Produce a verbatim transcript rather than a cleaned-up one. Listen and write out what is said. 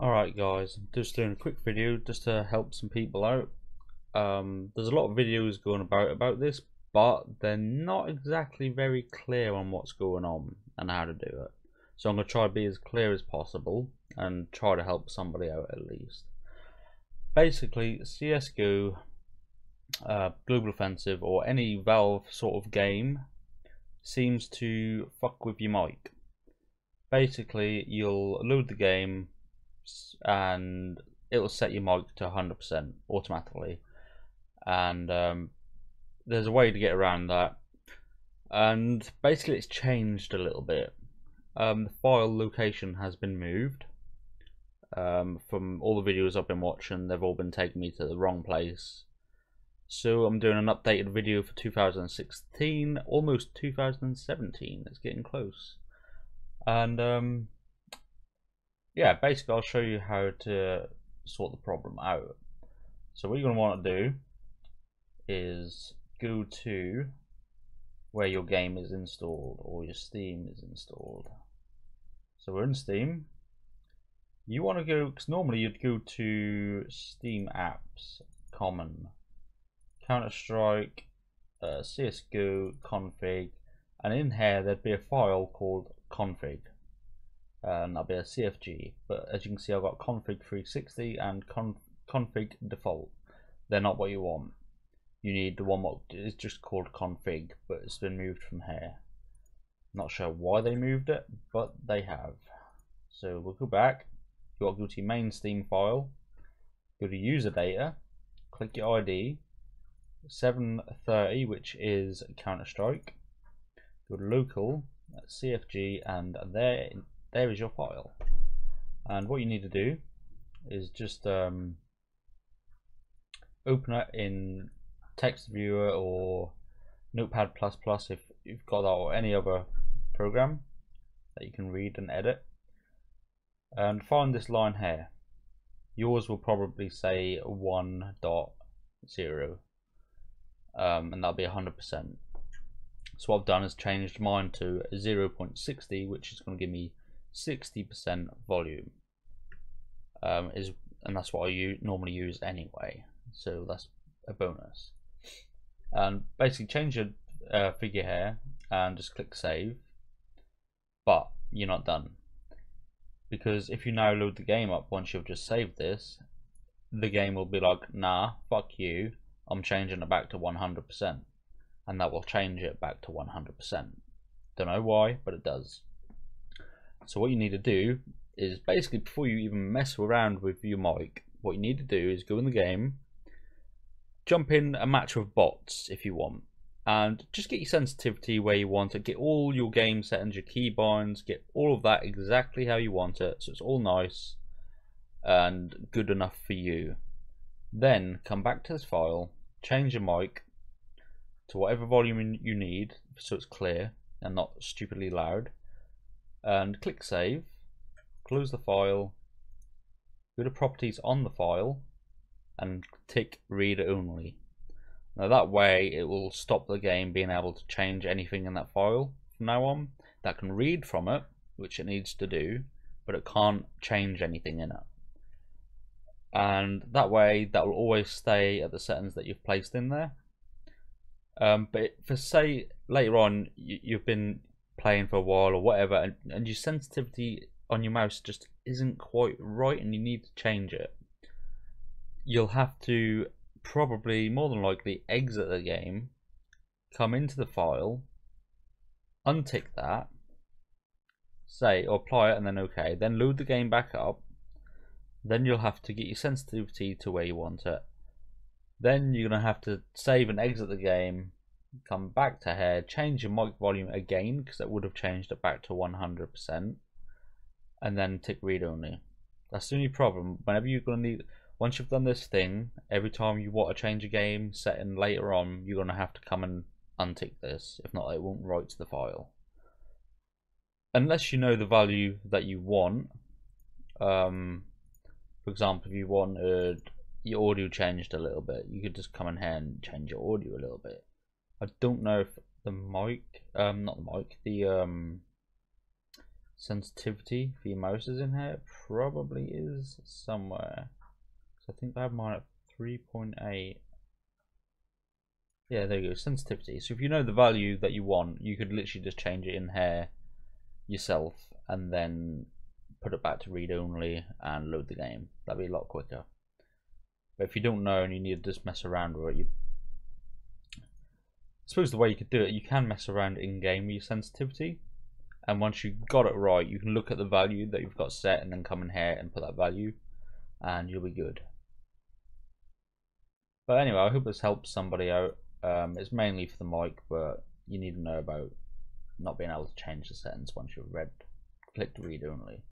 Alright guys, just doing a quick video just to help some people out. Um, there's a lot of videos going about about this, but they're not exactly very clear on what's going on and how to do it. So I'm going to try to be as clear as possible and try to help somebody out at least. Basically, C S G O, uh, Global Offensive, or any Valve sort of game seems to fuck with your mic. Basically, you'll load the game and it'll set your mic to one hundred percent automatically, and um, there's a way to get around that, and basically it's changed a little bit. Um, the file location has been moved. Um, from all the videos I've been watching, they've all been taking me to the wrong place, so I'm doing an updated video for two thousand sixteen, almost two thousand seventeen, it's getting close. And um, yeah, basically I'll show you how to sort the problem out. So what you're going to want to do is go to where your game is installed or your Steam is installed. So we're in Steam. You want to go, because normally you'd go to Steam apps, common, Counter Strike, uh, C S G O, config, and in here there'd be a file called config. And that'll be a C F G, but as you can see I've got config three sixty and conf config default. They're not what you want. You need the one what is just called config, but it's been moved from here. Not sure why they moved it, but they have. So we'll go back. You want to go to your main Steam file, go to user data, click your I D, seven thirty, which is Counter Strike, go to local, C F G, and there There is your file. And what you need to do is just um, open it in text viewer or Notepad plus plus if you've got that, or any other program that you can read and edit, and find this line here. Yours will probably say one point zero, um, and that'll be one hundred percent. So what I've done is changed mine to zero point sixty, which is going to give me sixty percent volume, um, is and that's what I u normally use anyway, so that's a bonus. And basically change your uh, figure here and just click save, but you're not done, because if you now load the game up, once you've just saved this, the game will be like, nah, fuck you, I'm changing it back to one hundred percent, and that will change it back to one hundred percent. Don't know why, but it does. So what you need to do is basically, before you even mess around with your mic, what you need to do is go in the game, jump in a match with bots if you want, and just get your sensitivity where you want it, get all your game settings, your keybinds, get all of that exactly how you want it, so it's all nice and good enough for you. Then come back to this file, change your mic to whatever volume you need so it's clear and not stupidly loud, and click save, close the file, go to properties on the file and tick read only. Now that way it will stop the game being able to change anything in that file from now on. That can read from it, which it needs to do, but it can't change anything in it, and that way that will always stay at the settings that you've placed in there. Um, but for say later on you, you've been playing for a while or whatever, and, and your sensitivity on your mouse just isn't quite right and you need to change it, you'll have to probably more than likely exit the game, come into the file, untick that, say or apply it and then okay, then load the game back up, then you'll have to get your sensitivity to where you want it, then you're gonna have to save and exit the game, come back to here, change your mic volume again because it would have changed it back to one hundred percent, and then tick read only. That's the only problem. Whenever you're going to need, once you've done this thing, every time you want to change a game setting later on, you're going to have to come and untick this, if not it won't write to the file, unless you know the value that you want. Um, for example, if you wanted your audio changed a little bit, you could just come in here and change your audio a little bit. I don't know if the mic, um, not the mic, the um, sensitivity for your mouse is in here. It probably is somewhere. So I think I have mine at three point eight. Yeah, there you go, sensitivity. So if you know the value that you want, you could literally just change it in here yourself and then put it back to read only and load the game. That'd be a lot quicker. But if you don't know and you need to just mess around with it, you I suppose the way you could do it, you can mess around in game with your sensitivity, and once you got it right, you can look at the value that you've got set and then come in here and put that value and you'll be good. But anyway, I hope this helps somebody out. Um, it's mainly for the mic, but you need to know about not being able to change the settings once you've read, clicked read only.